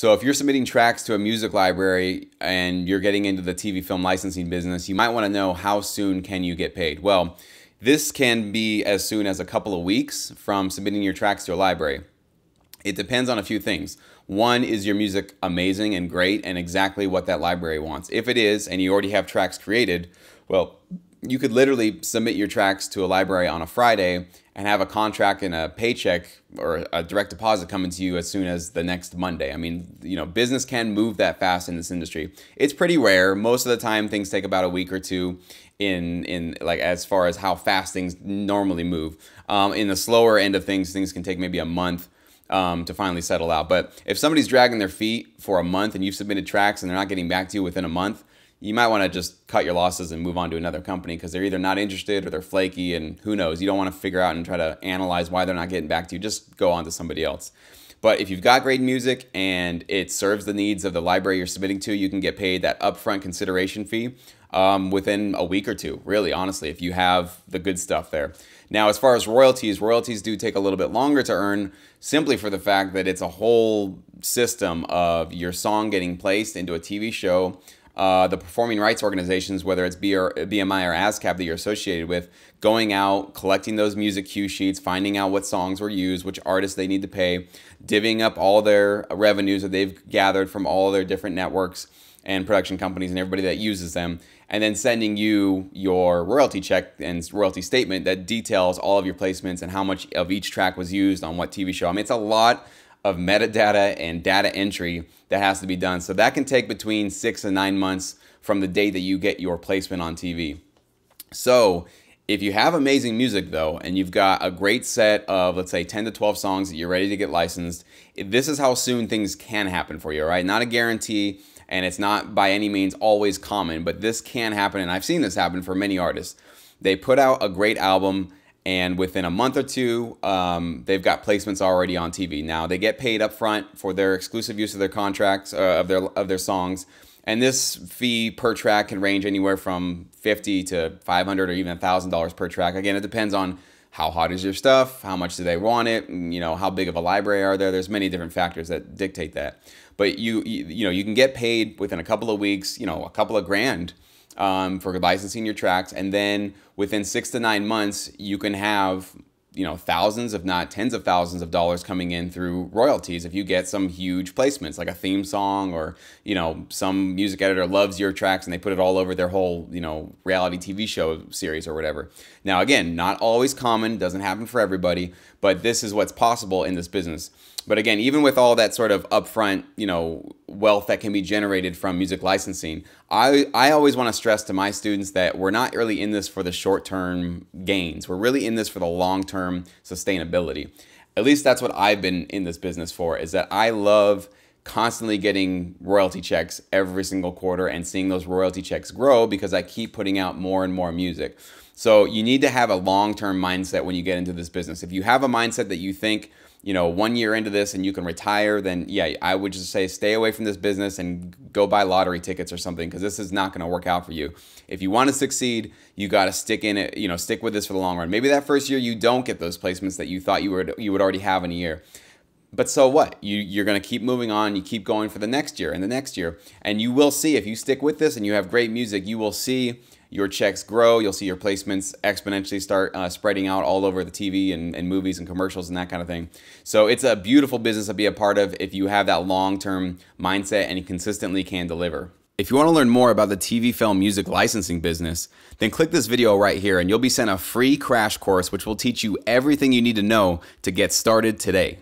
So if you're submitting tracks to a music library and you're getting into the TV film licensing business, you might want to know how soon can you get paid. Well, this can be as soon as a couple of weeks from submitting your tracks to a library. It depends on a few things. One, is your music amazing and great and exactly what that library wants? If it is, and you already have tracks created, well, you could literally submit your tracks to a library on a Friday and have a contract and a paycheck or a direct deposit coming to you as soon as the next Monday. I mean, you know, business can move that fast in this industry. It's pretty rare. Most of the time, things take about a week or two in like as far as how fast things normally move. In the slower end of things can take maybe a month to finally settle out. But if somebody's dragging their feet for a month and you've submitted tracks and they're not getting back to you within a month, you might want to just cut your losses and move on to another company because they're either not interested or they're flaky and who knows. You don't want to figure out and try to analyze why they're not getting back to you. Just go on to somebody else. But if you've got great music and it serves the needs of the library you're submitting to, you can get paid that upfront consideration fee within a week or two, really, honestly, if you have the good stuff there. Now, as far as royalties, royalties do take a little bit longer to earn simply for the fact that it's a whole system of your song getting placed into a TV show. The performing rights organizations, whether it's BMI or ASCAP that you're associated with, going out, collecting those music cue sheets, finding out what songs were used, which artists they need to pay, divvying up all their revenues that they've gathered from all their different networks and production companies and everybody that uses them, and then sending you your royalty check and royalty statement that details all of your placements and how much of each track was used on what TV show. I mean, it's a lot of metadata and data entry that has to be done. So that can take between 6 and 9 months from the day that you get your placement on TV. So if you have amazing music though, and you've got a great set of, let's say, 10 to 12 songs that you're ready to get licensed, this is how soon things can happen for you, right? Not a guarantee, and it's not by any means always common, but this can happen, and I've seen this happen for many artists. They put out a great album, and within a month or two, they've got placements already on TV. Now, they get paid up front for their exclusive use of their contracts, of their songs. And this fee per track can range anywhere from $50 to $500 or even $1,000 per track. Again, it depends on how hot is your stuff, how much do they want it, you know, how big of a library are there. There's many different factors that dictate that. But you can get paid within a couple of weeks, you know, a couple of grand for licensing your tracks, and then within 6 to 9 months, you can have, you know, thousands, if not tens of thousands of dollars coming in through royalties if you get some huge placements, like a theme song, or, you know, some music editor loves your tracks and they put it all over their whole, you know, reality TV show series or whatever. Now, again, not always common, doesn't happen for everybody, but this is what's possible in this business. But again, even with all that sort of upfront, you know, wealth that can be generated from music licensing, I always want to stress to my students that we're not really in this for the short-term gains. We're really in this for the long-term sustainability. At least that's what I've been in this business for, is that I love constantly getting royalty checks every single quarter and seeing those royalty checks grow because I keep putting out more and more music. So you need to have a long-term mindset when you get into this business. If you have a mindset that you think, you know, 1 year into this and you can retire, then yeah, I would just say stay away from this business and go buy lottery tickets or something, because this is not going to work out for you. If you want to succeed, you got to stick in it, you know, stick with this for the long run. Maybe that first year you don't get those placements that you thought you would already have in a year. But so what? You're going to keep moving on. You keep going for the next year and the next year. And you will see, if you stick with this and you have great music, you will see your checks grow. You'll see your placements exponentially start spreading out all over the TV and movies and commercials and that kind of thing. So it's a beautiful business to be a part of if you have that long-term mindset and you consistently can deliver. If you want to learn more about the TV film music licensing business, then click this video right here and you'll be sent a free crash course which will teach you everything you need to know to get started today.